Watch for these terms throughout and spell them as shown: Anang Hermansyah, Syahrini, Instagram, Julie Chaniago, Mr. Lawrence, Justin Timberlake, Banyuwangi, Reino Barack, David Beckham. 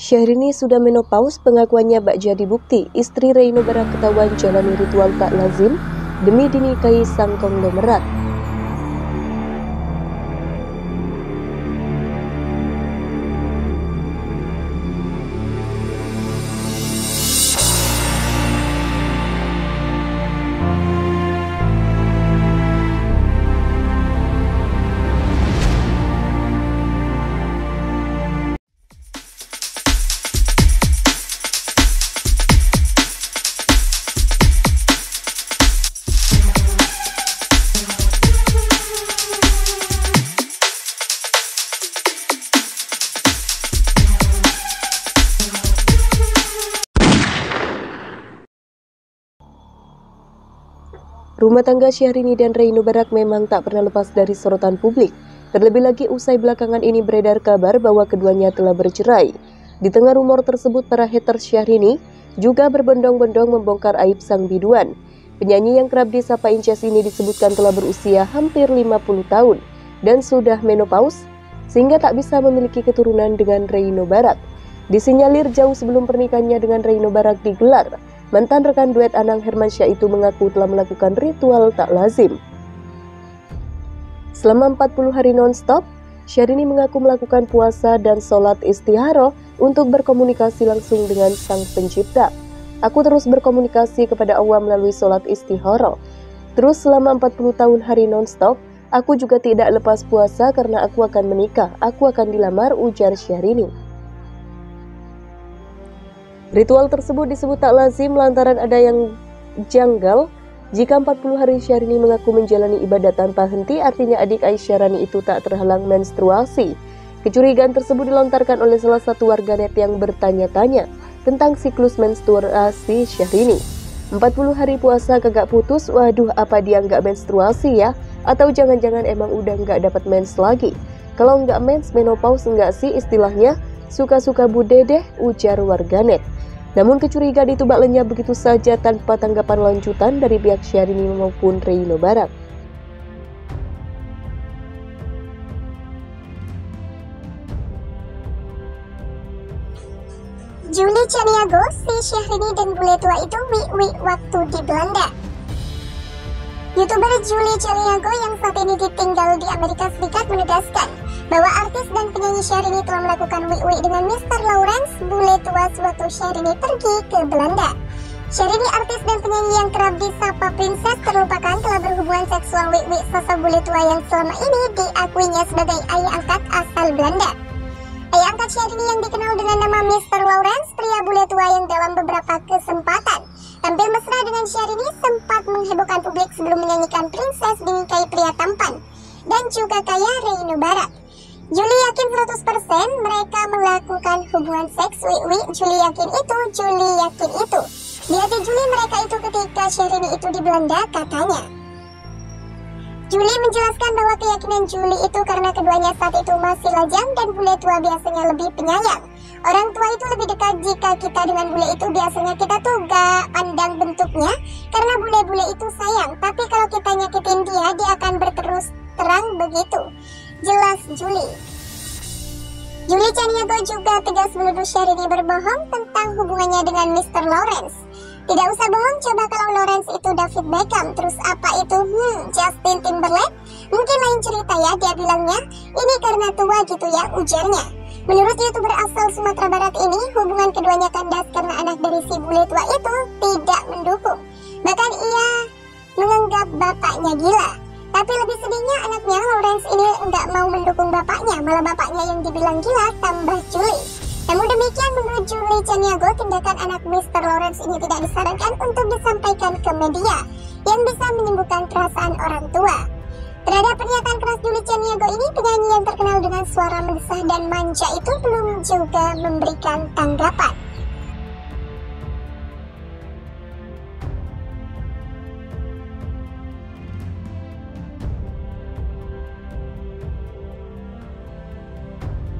Syahrini sudah menopaus, pengakuannya bak jadi bukti. Istri Reino Barack ketahuan jalani ritual tak lazim demi dinikahi sang konglomerat. Rumah tangga Syahrini dan Reino Barack memang tak pernah lepas dari sorotan publik. Terlebih lagi usai belakangan ini beredar kabar bahwa keduanya telah bercerai. Di tengah rumor tersebut, para haters Syahrini juga berbondong-bondong membongkar aib sang biduan. Penyanyi yang kerap disapa Inces ini disebutkan telah berusia hampir 50 tahun dan sudah menopaus sehingga tak bisa memiliki keturunan dengan Reino Barack. Disinyalir jauh sebelum pernikahannya dengan Reino Barack digelar, mantan rekan duet Anang Hermansyah itu mengaku telah melakukan ritual tak lazim. Selama 40 hari non-stop, Syahrini mengaku melakukan puasa dan sholat istikharah untuk berkomunikasi langsung dengan sang pencipta. Aku terus berkomunikasi kepada Allah melalui sholat istikharah. Terus selama 40 tahun hari non-stop, aku juga tidak lepas puasa karena aku akan menikah, aku akan dilamar, ujar Syahrini. Ritual tersebut disebut tak lazim lantaran ada yang janggal. Jika 40 hari Syahrini mengaku menjalani ibadah tanpa henti, artinya adik Syahrini itu tak terhalang menstruasi. Kecurigaan tersebut dilontarkan oleh salah satu warganet yang bertanya-tanya tentang siklus menstruasi Syahrini. 40 hari puasa kagak putus, waduh apa dia nggak menstruasi ya? Atau jangan-jangan emang udah nggak dapat mens lagi? Kalau nggak mens, menopause nggak sih istilahnya? Suka-suka bude deh, ujar warganet. Namun kecurigaan itu bak lenyap begitu saja tanpa tanggapan lanjutan dari pihak Syahrini maupun Reino Barack. Julie Chaniago, si Syahrini dan bule tua itu wiwi waktu di Belanda. YouTuber Julie Chaniago yang saat ini ditinggal di Amerika Serikat menegaskan bahwa artis dan penyanyi Syahrini telah melakukan wiwi dengan Mr. Lawrence, bule tua sewaktu Syahrini pergi ke Belanda. Syahrini, artis dan penyanyi yang kerap disapa Princess, terlupakan telah berhubungan seksual wiwi sosok bule tua yang selama ini diakuinya sebagai ayah angkat asal Belanda. Ayah angkat Syahrini yang dikenal dengan nama Mr. Lawrence, pria bule tua yang dalam beberapa kesempatan tampil mesra dengan Syahrini, sempat menghebohkan publik sebelum menyanyikan Princess dinikahi pria tampan dan juga kaya Reino Barack. Julie yakin 100% mereka melakukan hubungan seks wiwi. Julie yakin itu, Julie yakin itu. Di hati Julie mereka itu ketika Syahrini itu di Belanda, katanya. Julie menjelaskan bahwa keyakinan Julie itu karena keduanya saat itu masih lajang dan bule tua biasanya lebih penyayang. Orang tua itu lebih dekat jika kita dengan bule itu biasanya kita tuh gak pandang bentuknya karena bule-bule itu sayang. Tapi kalau kita nyakitin dia akan berterus terang begitu. Jelas Julie. Julie Chaniago juga tegas menuduh Syahrini berbohong tentang hubungannya dengan Mr. Lawrence. Tidak usah bohong, coba kalau Lawrence itu David Beckham, terus apa itu Justin Timberlake? Mungkin lain cerita ya dia bilangnya, ini karena tua gitu ya ujarnya. Menurut YouTuber asal Sumatera Barat ini, hubungan keduanya kandas karena anak dari si bule tua itu tidak mendukung. Bahkan ia menganggap bapaknya gila. Tapi lebih sedihnya anaknya Lawrence ini enggak mau mendukung bapaknya, malah bapaknya yang dibilang gila, tambah Julie. Namun demikian menurut Julie Chaniago, tindakan anak Mr. Lawrence ini tidak disarankan untuk disampaikan ke media yang bisa menimbulkan perasaan orang tua. Terhadap pernyataan keras Julie Chaniago ini, penyanyi yang terkenal dengan suara mendesah dan manja itu belum juga memberikan tanggapan.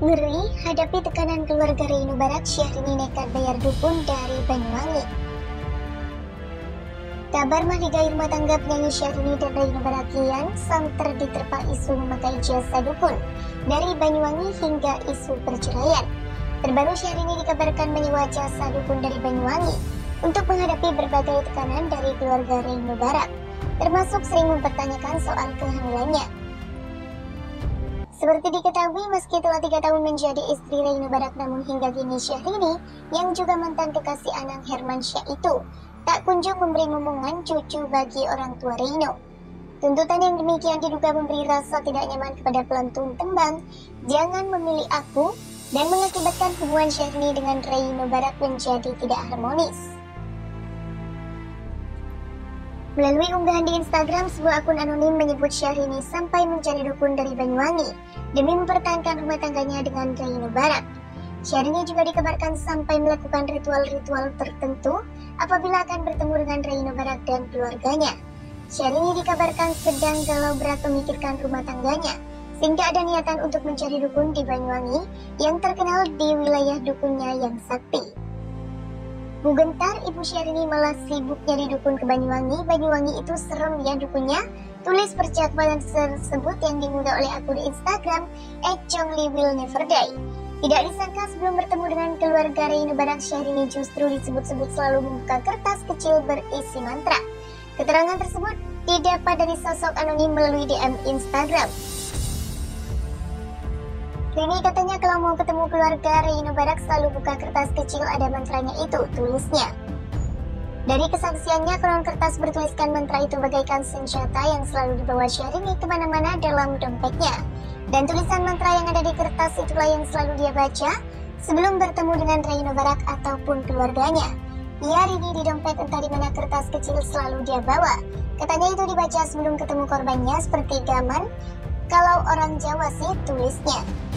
Ngeri hadapi tekanan keluarga Reino Barack, Syahrini nekat bayar dukun dari Banyuwangi. Kabar mahligai rumah tangga penyanyi Syahrini dan Reino Barack kian santer diterpa isu memakai jasa dukun dari Banyuwangi hingga isu perceraian. Terbaru Syahrini dikabarkan menyewa jasa dukun dari Banyuwangi untuk menghadapi berbagai tekanan dari keluarga Reino Barack, termasuk sering mempertanyakan soal kehamilannya. Seperti diketahui, meski telah 3 tahun menjadi istri Reino Barack, namun hingga kini Syahrini, yang juga mantan kekasih Anang Hermansyah itu, tak kunjung memberi momongan cucu bagi orang tua Reino. Tuntutan yang demikian diduga memberi rasa tidak nyaman kepada pelantun tembang "Jangan Memilih Aku" dan mengakibatkan hubungan Syahrini dengan Reino Barack menjadi tidak harmonis. Melalui unggahan di Instagram, sebuah akun anonim menyebut Syahrini sampai mencari dukun dari Banyuwangi demi mempertahankan rumah tangganya dengan Reino Barack. Syahrini juga dikabarkan sampai melakukan ritual-ritual tertentu apabila akan bertemu dengan Reino Barack dan keluarganya. Syahrini dikabarkan sedang galau berat memikirkan rumah tangganya, sehingga ada niatan untuk mencari dukun di Banyuwangi yang terkenal di wilayah dukunnya yang sakti. Bugentar, Ibu Syahrini malah sibuk nyari dukun ke Banyuwangi. "Banyuwangi itu serem ya dukunnya," tulis percakapan tersebut yang diunggah oleh akun Instagram @chongliwillneverdie. Tidak disangka sebelum bertemu dengan keluarga Reino Barack, Syahrini justru disebut-sebut selalu membuka kertas kecil berisi mantra. Keterangan tersebut didapat dari sosok anonim melalui DM Instagram. Rini katanya kalau mau ketemu keluarga Reino Barack selalu buka kertas kecil ada mantranya itu, tulisnya. Dari kesaksiannya, konon kertas bertuliskan mantra itu bagaikan senjata yang selalu dibawa Syahrini kemana-mana dalam dompetnya. Dan tulisan mantra yang ada di kertas itulah yang selalu dia baca sebelum bertemu dengan Reino Barack ataupun keluarganya. Iya, Rini di dompet entah di mana kertas kecil selalu dia bawa. Katanya itu dibaca sebelum ketemu korbannya, seperti gaman. Kalau orang Jawa sih, tulisnya.